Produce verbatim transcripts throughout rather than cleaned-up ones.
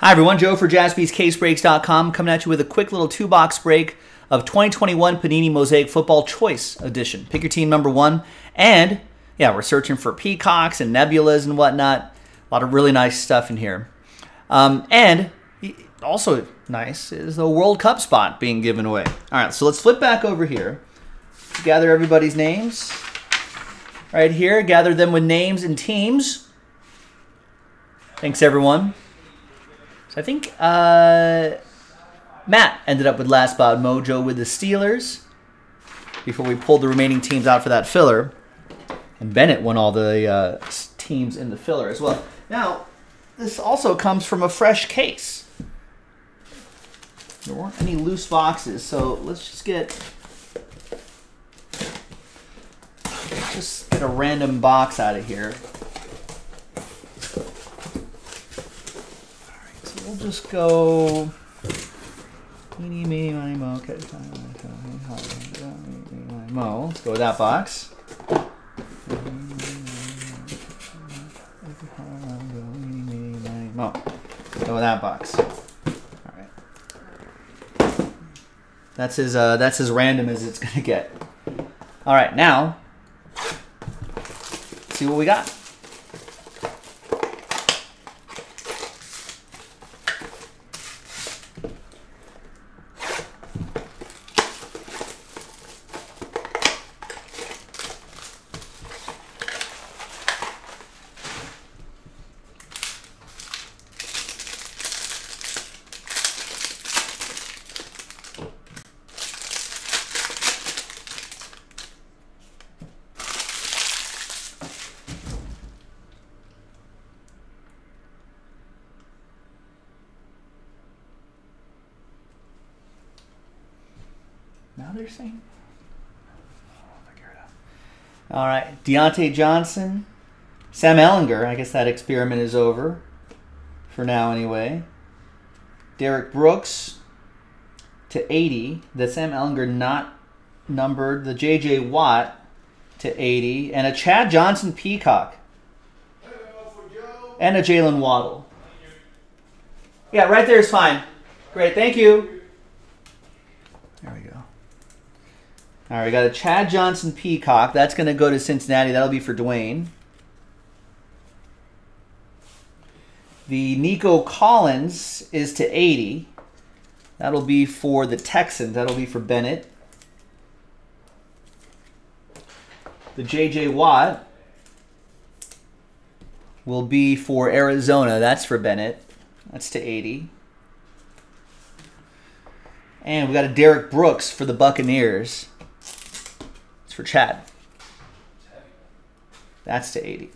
Hi everyone, Joe for Jaspys Case Breaks dot com coming at you with a quick little two-box break of twenty twenty-one Panini Mosaic Football Choice Edition. Pick your team number one. And, yeah, we're searching for peacocks and nebulas and whatnot. A lot of really nice stuff in here. Um, and also nice is the World Cup spot being given away. All right, so let's flip back over here. Gather everybody's names right here. Gather them with names and teams. Thanks, everyone. So I think uh, Matt ended up with last spot, Mojo with the Steelers, before we pulled the remaining teams out for that filler. And Bennett won all the uh, teams in the filler as well. Now, this also comes from a fresh case. There weren't any loose boxes, so let's just get just get a random box out of here. We'll just go. Let's go with that box. Let's go with that box. All right. That's as uh, that's as random as it's gonna get. All right, now let's see what we got. Now they're saying, I'll figure it out. All right, Deontay Johnson, Sam Ellinger. I guess that experiment is over for now, anyway. Derek Brooks to eighty. The Sam Ellinger not numbered. The J J. Watt to eighty, and a Chad Johnson peacock, and a Jalen Waddle. Yeah, right there is fine. Great, thank you. There we go. All right, we got a Chad Johnson peacock. That's going to go to Cincinnati. That'll be for Dwayne. The Nico Collins is to eighty. That'll be for the Texans. That'll be for Bennett. The J J. Watt will be for Arizona. That's for Bennett. That's to eighty. And we got a Derek Brooks for the Buccaneers. It's for Chad. That's to eighty.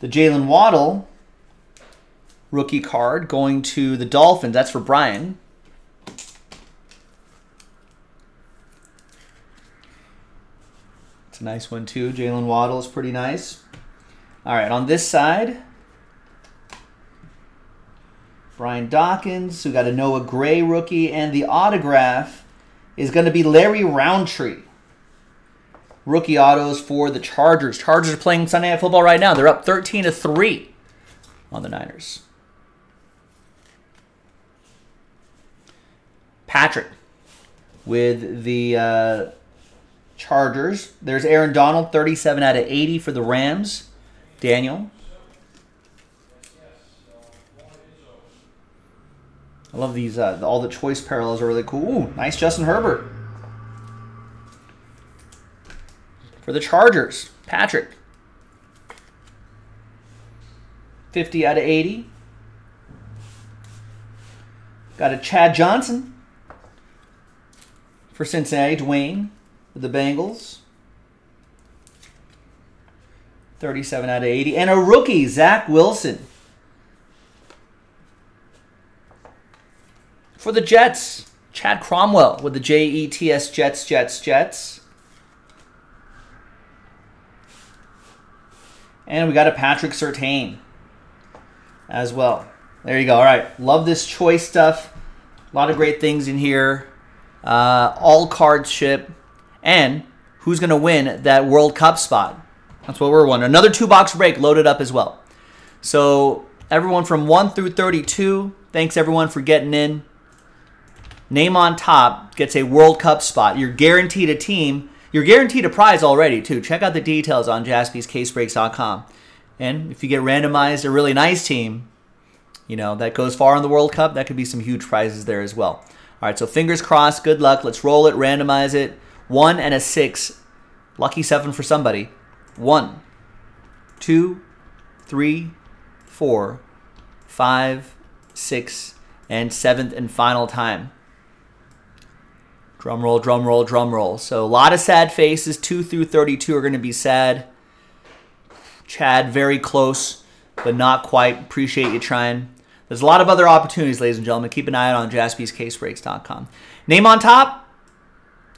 The Jalen Waddle rookie card going to the Dolphins. That's for Brian. It's a nice one too. Jalen Waddle is pretty nice. All right, on this side, Brian Dawkins. We got a Noah Gray rookie, and the autograph is going to be Larry Roundtree. Rookie autos for the Chargers. Chargers are playing Sunday Night Football right now. They're up thirteen to three on the Niners. Patrick with the uh, Chargers. There's Aaron Donald, thirty-seven out of eighty for the Rams. Daniel. I love these, uh, all the choice parallels are really cool. Ooh, nice Justin Herbert. For the Chargers, Patrick. fifty out of eighty. Got a Chad Johnson. For Cincinnati, Dwayne, with the Bengals. thirty-seven out of eighty. And a rookie, Zach Wilson. For the Jets, Chad Cromwell with the J E T S Jets, Jets, Jets. And we got a Patrick Surtain as well. There you go. All right. Love this choice stuff. A lot of great things in here. Uh, all cards ship. And who's going to win that World Cup spot? That's what we're wondering. Another two-box break loaded up as well. So Everyone from one through thirty-two, thanks everyone for getting in. Name on top gets a World Cup spot. You're guaranteed a team. You're guaranteed a prize already, too. Check out the details on Jaspys Case Breaks dot com. And if you get randomized a really nice team, you know, that goes far in the World Cup, that could be some huge prizes there as well. All right, so fingers crossed. Good luck. Let's roll it, randomize it. One and a six. Lucky seven for somebody. One, two, three, four, five, six, and seventh and final time. Drum roll, drum roll, drum roll. So a lot of sad faces. two through thirty-two are going to be sad. Chad, very close, but not quite. Appreciate you trying. There's a lot of other opportunities, ladies and gentlemen. Keep an eye out on Jaspys Case Breaks dot com. Name on top,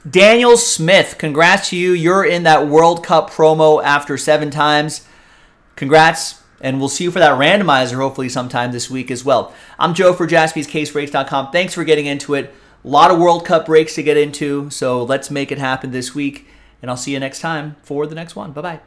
Daniel Smith. Congrats to you. You're in that World Cup promo after seven times. Congrats. And we'll see you for that randomizer hopefully sometime this week as well. I'm Joe for Jaspys Case Breaks dot com. Thanks for getting into it. A lot of World Cup breaks to get into, so let's make it happen this week. And I'll see you next time for the next one. Bye-bye.